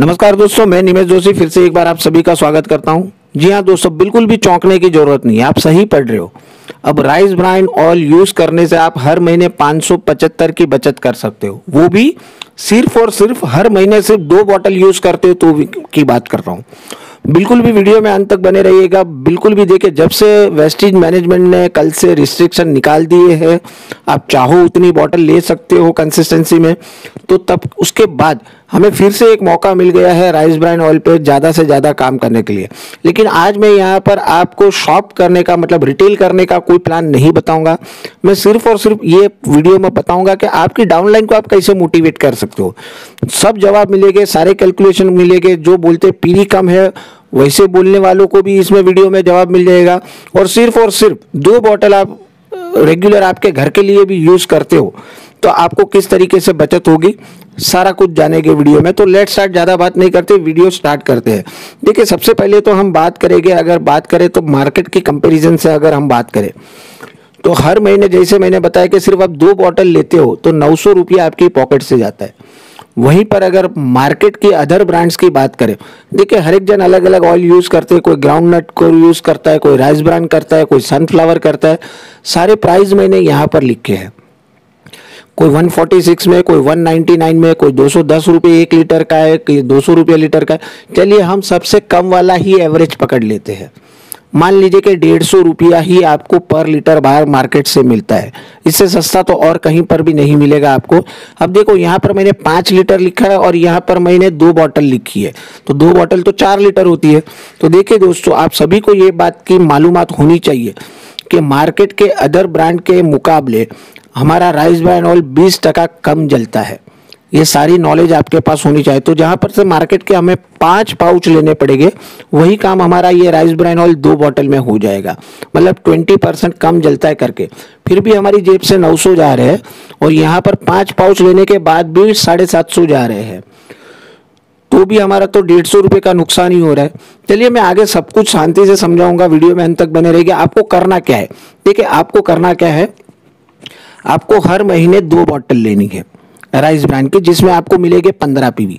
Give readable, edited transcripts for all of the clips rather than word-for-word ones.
नमस्कार दोस्तों, मैं निमेश जोशी फिर से एक बार आप सभी का स्वागत करता हूं। जी हां दोस्तों, बिल्कुल भी चौंकने की जरूरत नहीं है, आप सही पढ़ रहे हो। अब राइस ब्रान ऑयल यूज करने से आप हर महीने 575 की बचत कर सकते हो, वो भी सिर्फ और सिर्फ हर महीने सिर्फ 2 बॉटल यूज करते हो तो की बात कर रहा हूँ। बिल्कुल भी वीडियो में अंत तक बने रहिएगा, बिल्कुल भी देखिए। जब से वेस्टिज मैनेजमेंट ने कल से रिस्ट्रिक्शन निकाल दिए हैं, आप चाहो उतनी बॉटल ले सकते हो कंसिस्टेंसी में, तो तब उसके बाद हमें फिर से एक मौका मिल गया है राइस ब्रान ऑयल पे ज़्यादा से ज़्यादा काम करने के लिए। लेकिन आज मैं यहाँ पर आपको शॉप करने का मतलब रिटेल करने का कोई प्लान नहीं बताऊँगा। मैं सिर्फ और सिर्फ ये वीडियो में बताऊँगा कि आपकी डाउनलाइन को आप कैसे मोटिवेट कर सकते हो। सब जवाब मिलेंगे, सारे कैलकुलेशन मिलेंगे। जो बोलते पीढ़ी कम है वैसे बोलने वालों को भी इसमें वीडियो में जवाब मिल जाएगा। और सिर्फ 2 बॉटल आप रेगुलर आपके घर के लिए भी यूज़ करते हो तो आपको किस तरीके से बचत होगी, सारा कुछ जानेंगे वीडियो में। तो लेट्स स्टार्ट, ज़्यादा बात नहीं करते, वीडियो स्टार्ट करते हैं। देखिए, सबसे पहले तो हम बात करेंगे, अगर बात करें तो मार्केट की कंपेरिजन से अगर हम बात करें तो हर महीने जैसे मैंने बताया कि सिर्फ आप 2 बॉटल लेते हो तो 900 रुपया आपकी पॉकेट से जाता है। वहीं पर अगर मार्केट की अदर ब्रांड्स की बात करें, देखिए हर एक जन अलग अलग ऑयल यूज़ करते हैं। कोई ग्राउंडनट को यूज़ करता है, कोई राइस ब्रान करता है, कोई सनफ्लावर करता है। सारे प्राइस मैंने यहाँ पर लिखे हैं। कोई 146 में, कोई 199 में, कोई 210 रुपये 1 लीटर का है, कोई 200 रुपये लीटर का है। चलिए हम सबसे कम वाला ही एवरेज पकड़ लेते हैं। मान लीजिए कि 150 रुपया ही आपको पर लीटर बाहर मार्केट से मिलता है, इससे सस्ता तो और कहीं पर भी नहीं मिलेगा आपको। अब देखो, यहाँ पर मैंने 5 लीटर लिखा है और यहाँ पर मैंने 2 बॉटल लिखी है, तो 2 बॉटल तो 4 लीटर होती है। तो देखिए दोस्तों, आप सभी को ये बात की मालूमात होनी चाहिए कि मार्केट के अदर ब्रांड के मुकाबले हमारा राइस ब्रान ऑयल 20% कम जलता है। ये सारी नॉलेज आपके पास होनी चाहिए। तो जहाँ पर से मार्केट के हमें 5 पाउच लेने पड़ेंगे, वही काम हमारा ये राइस ब्रान ऑयल 2 बॉटल में हो जाएगा, मतलब 20% कम जलता है करके। फिर भी हमारी जेब से 900 जा रहे हैं और यहाँ पर 5 पाउच लेने के बाद भी 750 जा रहे हैं, तो भी हमारा तो 150 रुपये का नुकसान ही हो रहा है। चलिए, मैं आगे सब कुछ शांति से समझाऊंगा, वीडियो में अंत तक बने रहेगा। आपको करना क्या है, देखिए आपको करना क्या है, आपको हर महीने 2 बॉटल लेनी है राइस ब्रांड के, जिसमें आपको मिलेंगे 15 PV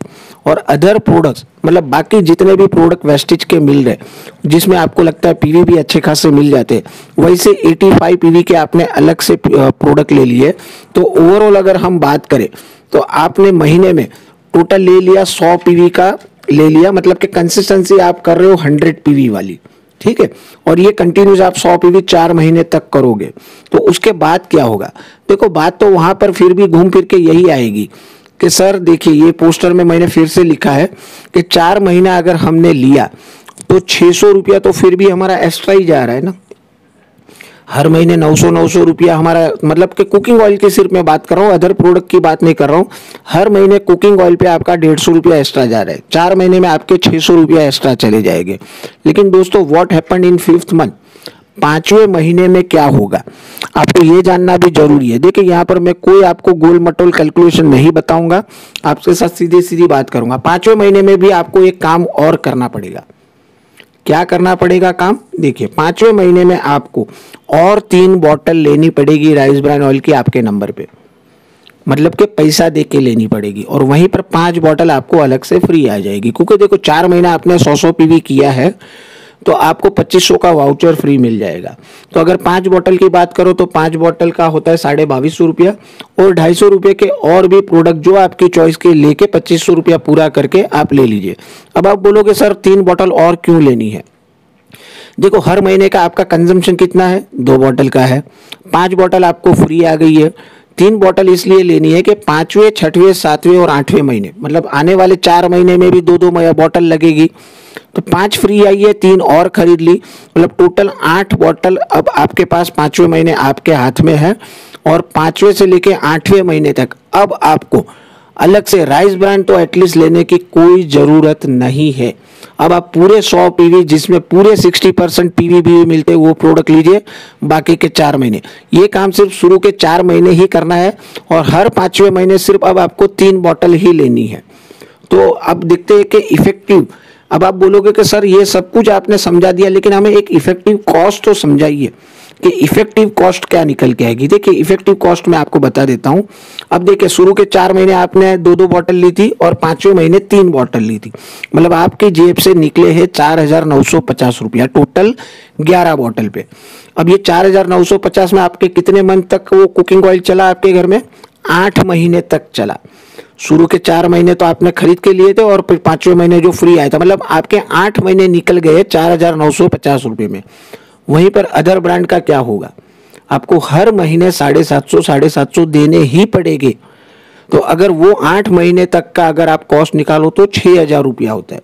और अदर प्रोडक्ट्स, मतलब बाकी जितने भी प्रोडक्ट वेस्टिज के मिल रहे, जिसमें आपको लगता है PV भी अच्छे खासे मिल जाते हैं, वैसे 85 PV के आपने अलग से प्रोडक्ट ले लिए। तो ओवरऑल अगर हम बात करें तो आपने महीने में टोटल ले लिया 100 PV का ले लिया, मतलब कि कंसिस्टेंसी आप कर रहे हो 100 PV वाली, ठीक है। और ये कंटिन्यूस आप 100 PV 4 महीने तक करोगे तो उसके बाद क्या होगा। देखो, बात तो वहाँ पर फिर भी घूम फिर के यही आएगी कि सर देखिए, ये पोस्टर में मैंने फिर से लिखा है कि 4 महीना अगर हमने लिया तो 600 रुपया तो फिर भी हमारा एक्स्ट्रा ही जा रहा है ना। हर महीने 900 रुपया हमारा, मतलब कि कुकिंग ऑयल की सिर्फ मैं बात कर रहा हूँ, अदर प्रोडक्ट की बात नहीं कर रहा हूँ। हर महीने कुकिंग ऑयल पे आपका 150 रुपया एक्स्ट्रा जा रहा है, 4 महीने में आपके 600 रुपया एक्स्ट्रा चले जाएंगे। लेकिन दोस्तों, what happened in 5th month, 5वें महीने में क्या होगा, आपको ये जानना भी जरूरी है। देखिए, यहाँ पर मैं कोई आपको गोल मटोल कैलकुलेशन नहीं बताऊँगा, आपके साथ सीधे सीधी बात करूँगा। 5वें महीने में भी आपको एक काम और करना पड़ेगा। क्या करना पड़ेगा काम, देखिए 5वें महीने में आपको और 3 बॉटल लेनी पड़ेगी राइस ब्रान ऑयल की आपके नंबर पे, मतलब कि पैसा दे के लेनी पड़ेगी। और वहीं पर 5 बॉटल आपको अलग से फ्री आ जाएगी, क्योंकि देखो 4 महीना आपने 100 PV किया है तो आपको 2500 का वाउचर फ्री मिल जाएगा। तो अगर 5 बॉटल की बात करो तो 5 बॉटल का होता है 2250 रुपया और 250 रुपये के और भी प्रोडक्ट जो आपकी चॉइस के लेके 2500 रुपया पूरा करके आप ले लीजिए। अब आप बोलोगे सर 3 बॉटल और क्यों लेनी है। देखो, हर महीने का आपका कंजम्पशन कितना है, 2 बॉटल का है, 5 बॉटल आपको फ्री आ गई है। 3 बॉटल इसलिए लेनी है कि 5वें, 6वें, 7वें और 8वें महीने, मतलब आने वाले 4 महीने में भी 2-2 बॉटल लगेगी, तो 5 फ्री आई है, 3 और खरीद ली, मतलब टोटल 8 बॉटल अब आपके पास 5वें महीने आपके हाथ में है। और 5वें से लेके 8वें महीने तक अब आपको अलग से राइस ब्रान तो एटलीस्ट लेने की कोई ज़रूरत नहीं है। अब आप पूरे 100 PV, जिसमें पूरे 60% PV भी मिलते हैं, वो प्रोडक्ट लीजिए बाकी के 4 महीने। ये काम सिर्फ शुरू के 4 महीने ही करना है और हर 5वें महीने सिर्फ अब आपको 3 बॉटल ही लेनी है। तो अब देखते हैं कि इफेक्टिव, अब आप बोलोगे कि सर ये सब कुछ आपने समझा दिया, लेकिन हमें एक इफेक्टिव कॉस्ट तो समझाइए कि इफेक्टिव कॉस्ट क्या निकल के आएगी। देखिए इफेक्टिव कॉस्ट मैं आपको बता देता हूं। अब देखिए शुरू के 4 महीने आपने 2-2 बोतल ली थी और 5वें महीने 3 बोतल ली थी, मतलब आपके जेब से निकले हैं 4,950 रुपया टोटल 11 बोतल पे। अब ये 4,950 में आपके कितने मंथ तक वो कुकिंग ऑयल चला आपके घर में? 8 महीने तक चला। शुरू के 4 महीने तो आपने खरीद के लिए थे और 5वें महीने जो फ्री आया था, मतलब आपके 8 महीने निकल गए 4,950 रुपये में। वहीं पर अदर ब्रांड का क्या होगा? आपको हर महीने 750 देने ही पड़ेंगे। तो अगर वो 8 महीने तक का अगर आप कॉस्ट निकालो तो 6,000 रुपया होता है।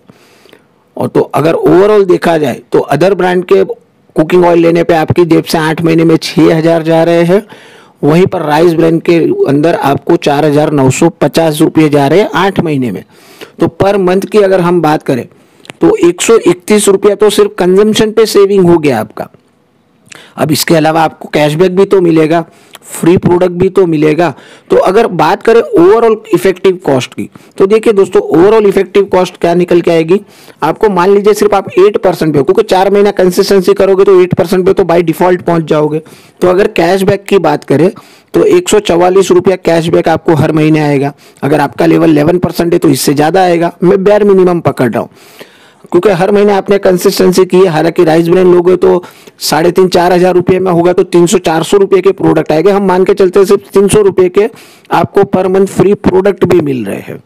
और तो अगर ओवरऑल देखा जाए तो अदर ब्रांड के कुकिंग ऑयल लेने पे आपकी जेब से 8 महीने में 6,000 जा रहे हैं, वहीं पर राइस ब्रांड के अंदर आपको 4,950 रुपये जा रहे हैं 8 महीने में। तो पर मंथ की अगर हम बात करें तो 131 रुपया तो सिर्फ कंजम्पशन पे सेविंग हो गया आपका। अब इसके अलावा आपको कैशबैक भी तो मिलेगा, फ्री प्रोडक्ट भी तो मिलेगा। तो अगर बात करें ओवरऑल इफेक्टिव कॉस्ट की तो देखिए दोस्तों ओवरऑल इफेक्टिव कॉस्ट क्या निकल के आएगी आपको। मान लीजिए सिर्फ आप 8% पे, क्योंकि 4 महीना कंसिस्टेंसी करोगे तो 8% पे तो बाय डिफॉल्ट पहुंच जाओगे। तो अगर कैशबैक की बात करें तो 144 रुपया कैशबैक आपको हर महीने आएगा। अगर आपका लेवल 11% है तो इससे ज़्यादा आएगा, मैं बेयर मिनिमम पकड़ रहा हूँ क्योंकि हर महीने आपने कंसिस्टेंसी की है। हालांकि राइस ब्रांड लोगे तो 3,500-4,000 रुपये में होगा तो 300-400 रुपये के प्रोडक्ट आएंगे। हम मान के चलते सिर्फ 300 रुपये के आपको पर मंथ फ्री प्रोडक्ट भी मिल रहे हैं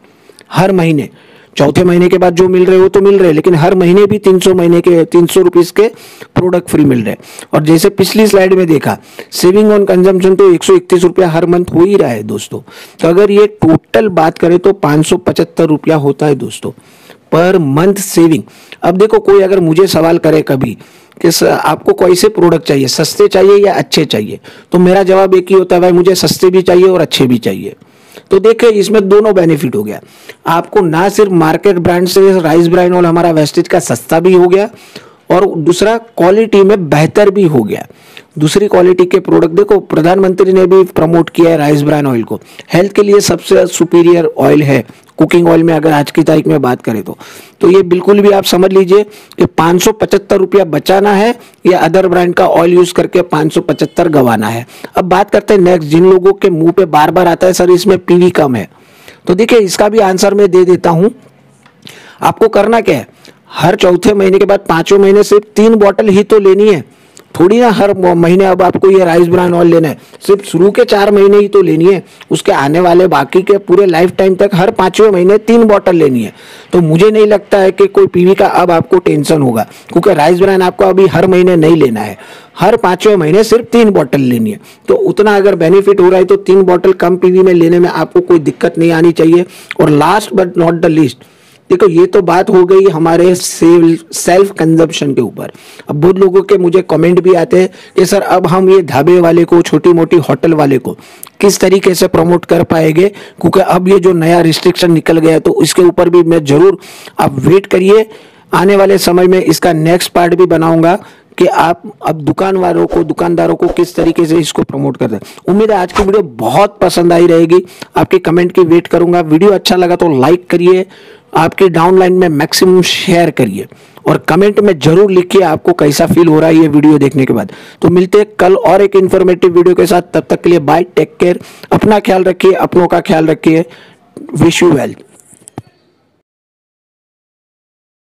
हर महीने। चौथे महीने के बाद जो मिल रहे हो तो मिल रहे हैं, लेकिन हर महीने भी 300 रुपीज़ के प्रोडक्ट फ्री मिल रहे हैं। और जैसे पिछली स्लाइड में देखा सेविंग ऑन कंजम्पशन तो 131 रुपया हर मंथ हो ही रहा है दोस्तों। तो अगर ये टोटल बात करें तो 575 रुपया होता है दोस्तों पर मंथ सेविंग। अब देखो कोई अगर मुझे सवाल करे कभी कि आपको कौन से प्रोडक्ट चाहिए, सस्ते चाहिए या अच्छे चाहिए, तो मेरा जवाब एक ही होता है, भाई मुझे सस्ते भी चाहिए और अच्छे भी चाहिए। तो देखिए इसमें दोनों बेनिफिट हो गया आपको, ना सिर्फ मार्केट ब्रांड से राइस ब्रांड ऑयल हमारा वेस्टेज का सस्ता भी हो गया और दूसरा क्वालिटी में बेहतर भी हो गया। दूसरी क्वालिटी के प्रोडक्ट देखो प्रधानमंत्री ने भी प्रमोट किया है राइस ब्रान ऑयल को, हेल्थ के लिए सबसे सुपीरियर ऑयल है कुकिंग ऑयल में अगर आज की तारीख में बात करें तो ये बिल्कुल भी आप समझ लीजिए कि 575 रुपया बचाना है या अदर ब्रांड का ऑयल यूज करके 575 गंवाना है। अब बात करते हैं नेक्स्ट, जिन लोगों के मुंह पे बार बार आता है सर इसमें पीवी कम है, तो देखिए इसका भी आंसर मैं दे देता हूँ। आपको करना क्या है, हर 4वें महीने के बाद 5वें महीने सिर्फ 3 बॉटल ही तो लेनी है, थोड़ी ना हर महीने अब आपको ये राइस ब्रान ऑयल लेना है। सिर्फ शुरू के 4 महीने ही तो लेनी है, उसके आने वाले बाकी के पूरे लाइफ टाइम तक हर 5वें महीने 3 बॉटल लेनी है। तो मुझे नहीं लगता है कि कोई पीवी का अब आपको टेंशन होगा, क्योंकि राइस ब्रान आपको अभी हर महीने नहीं लेना है, हर 5वें महीने सिर्फ 3 बॉटल लेनी है। तो उतना अगर बेनिफिट हो रहा है तो 3 बॉटल कम पीवी में लेने में आपको कोई दिक्कत नहीं आनी चाहिए। और last but not the least, देखो ये तो बात हो गई हमारे सेल्फ कंजम्पशन के ऊपर। अब बहुत लोगों के मुझे कमेंट भी आते हैं कि सर अब हम ये ढाबे वाले को, छोटी मोटी होटल वाले को किस तरीके से प्रमोट कर पाएंगे, क्योंकि अब ये जो नया रिस्ट्रिक्शन निकल गया तो इसके ऊपर भी मैं ज़रूर, आप वेट करिए, आने वाले समय में इसका नेक्स्ट पार्ट भी बनाऊंगा कि आप अब दुकानदारों को किस तरीके से इसको प्रमोट कर दें। उम्मीद है आज की वीडियो बहुत पसंद आई रहेगी, आपके कमेंट की वेट करूंगा। वीडियो अच्छा लगा तो लाइक करिए, आपके डाउनलाइन में मैक्सिमम शेयर करिए और कमेंट में जरूर लिखिए आपको कैसा फील हो रहा है ये वीडियो देखने के बाद। तो मिलते हैं कल और एक इन्फॉर्मेटिव वीडियो के साथ, तब तक के लिए बाय, टेक केयर, अपना ख्याल रखिए, अपनों का ख्याल रखिए, विश यू वेल।